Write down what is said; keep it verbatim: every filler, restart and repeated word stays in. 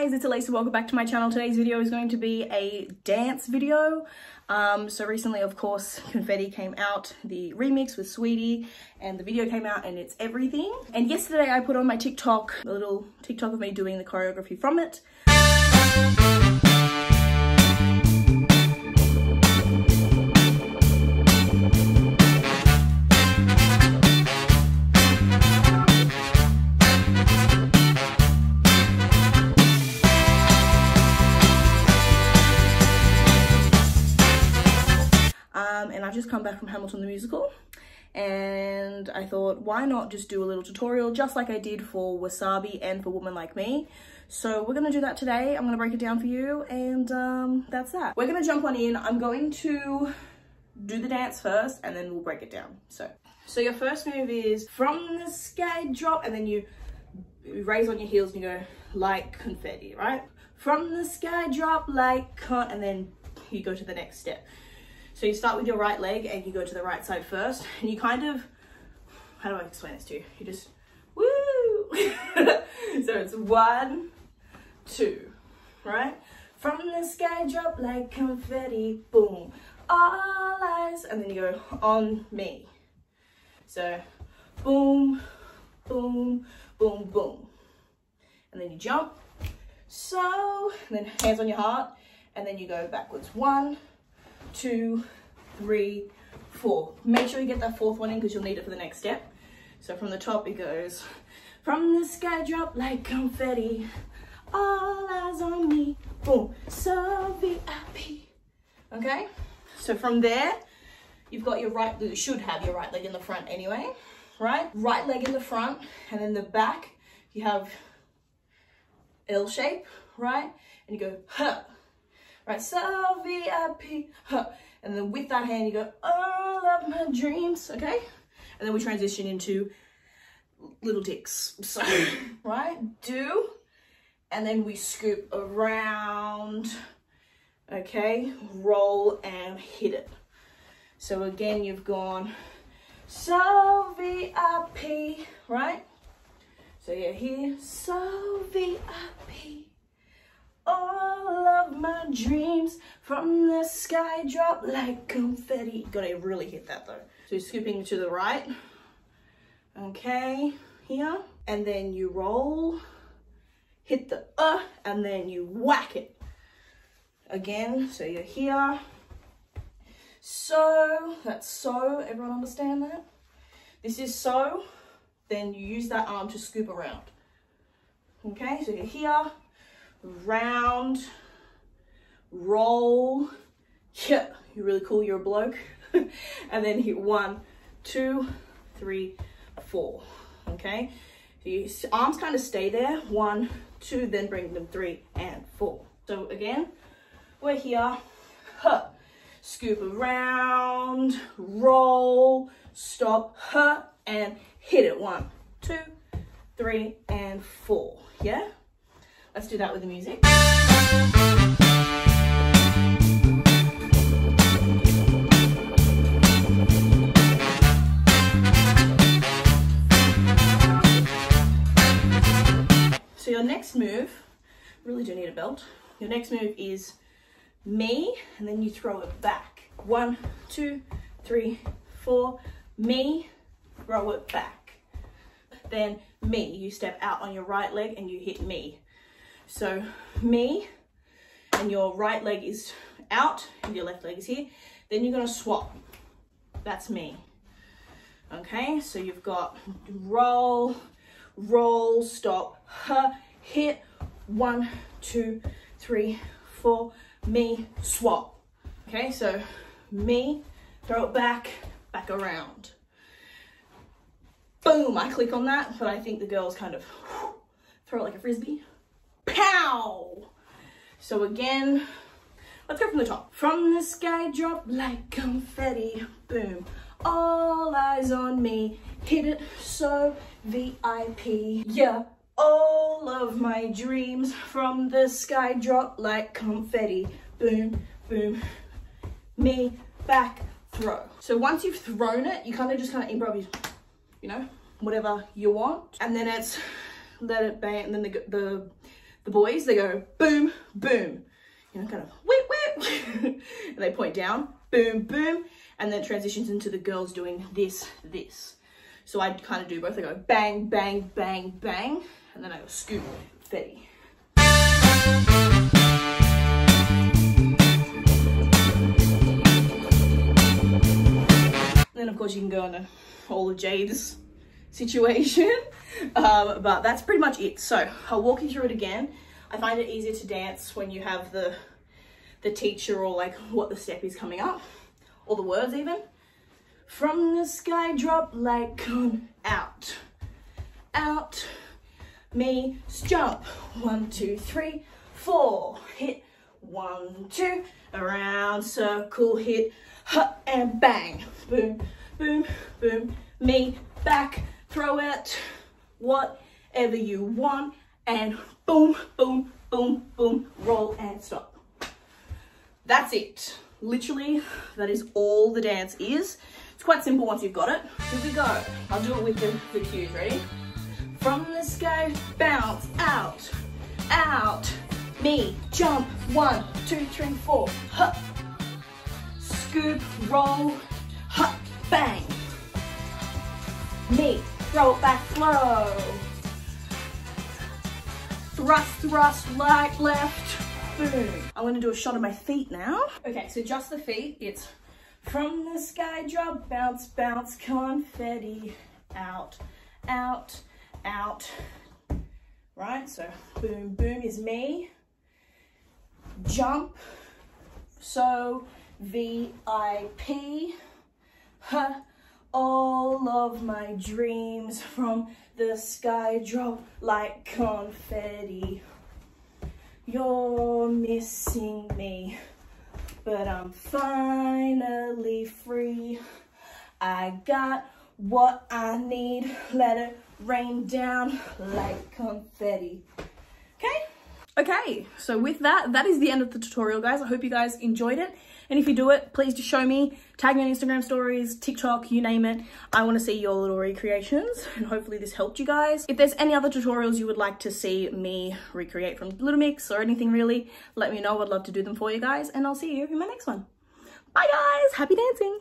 guys, it's Elisa, welcome back to my channel. Today's video is going to be a dance video. Um, so recently, of course, Confetti came out, the remix with Sweetie, and the video came out and it's everything. And yesterday I put on my TikTok, a little TikTok of me doing the choreography from it. I've just come back from Hamilton the musical, and I thought, why not just do a little tutorial just like I did for Wasabi and for Woman Like Me. So we're gonna do that today. I'm gonna break it down for you, and um, that's that. We're gonna jump on in. I'm going to do the dance first and then we'll break it down. So so your first move is from the sky drop, and then you raise on your heels and you go like confetti, right? From the sky drop like con, and then you go to the next step. So you start with your right leg and you go to the right side first, and you kind of, how do I explain this to you? You just, woo! So it's one, two, right? From the sky drop like confetti, boom, all eyes, and then you go on me. So boom, boom, boom, boom. And then you jump, so, and then hands on your heart, and then you go backwards, one, two, three, four. Make sure you get that fourth one in because you'll need it for the next step. So from the top it goes, from the sky drop like confetti, all eyes on me, boom, so V I P. Okay, so from there you've got your right, you should have your right leg in the front anyway, right? Right leg in the front, and then the back you have L shape, right? And you go huh. Right, so V I P, huh. And then with that hand you go, all of my dreams, okay? And then we transition into little dicks, so, right? Do, and then we scoop around, okay? Roll and hit it. So again, you've gone, so V I P, right? So yeah, here, so V I P. All of my dreams from the sky drop like confetti. Gotta really hit that though. So you're scooping to the right. Okay, here. And then you roll, hit the uh, and then you whack it. Again, so you're here. So, that's so, everyone understand that? This is so, then you use that arm to scoop around. Okay, so you're here. Round, roll, yeah, you're really cool, you're a bloke. And then hit one, two, three, four, okay? So your arms kind of stay there, one, two, then bring them three and four. So again, we're here, huh. Scoop around, roll, stop, huh, and hit it, one, two, three, and four, yeah? Let's do that with the music. So your next move, really do need a belt. Your next move is me, and then you throw it back. One, two, three, four, me, throw it back. Then me, you step out on your right leg and you hit me. So me, and your right leg is out and your left leg is here. Then you're gonna swap. That's me. Okay, so you've got roll, roll, stop, huh, hit, one, two, three, four, me, swap. Okay, so me, throw it back, back around. Boom, I click on that, but I think the girls kind of throw it like a frisbee. Pow! So again, let's go from the top. From the sky drop like confetti, boom, all eyes on me, hit it so V I P, yeah, all of my dreams from the sky drop like confetti, boom, boom, me, back, throw. So once you've thrown it, you kind of just kind of improvise, you know, whatever you want, and then it's let it bang, and then the, the The boys, they go boom, boom. You know, kind of whip, whip. And they point down, boom, boom. And then it transitions into the girls doing this, this. So I kind of do both. I go bang, bang, bang, bang. And then I go scoop, confetti. And then of course you can go on a, all of Jade's situation. Um, but that's pretty much it. So I'll walk you through it again. I find it easier to dance when you have the the teacher or like what the step is coming up, or the words even. From the sky drop like cone out, out, me jump. One, two, three, four, hit. One, two, around, circle, hit, huh, and bang. Boom, boom, boom, me back, throw it, whatever you want. And boom, boom, boom, boom, roll and stop. That's it. Literally, that is all the dance is. It's quite simple once you've got it. Here we go. I'll do it with the, the cues, ready? From the sky, bounce, out, out, me, jump, one, two, three, four, huh. Scoop, roll, huh, bang. Me, throw it back, slow. Thrust, thrust, right, left, boom. I'm gonna do a shot of my feet now. Okay, so just the feet, it's from the sky drop, bounce, bounce, confetti, out, out, out. Right, so boom, boom is me. Jump, so V I P, huh. All of my dreams from the sky drop like confetti. You're missing me, but I'm finally free. I got what I need. Let it rain down like confetti. Okay? Okay, so with that, that is the end of the tutorial, guys. I hope you guys enjoyed it. And if you do it, please just show me, tag me on Instagram stories, TikTok, you name it. I want to see your little recreations, and hopefully this helped you guys. If there's any other tutorials you would like to see me recreate from Little Mix or anything really, let me know. I'd love to do them for you guys, and I'll see you in my next one. Bye, guys. Happy dancing.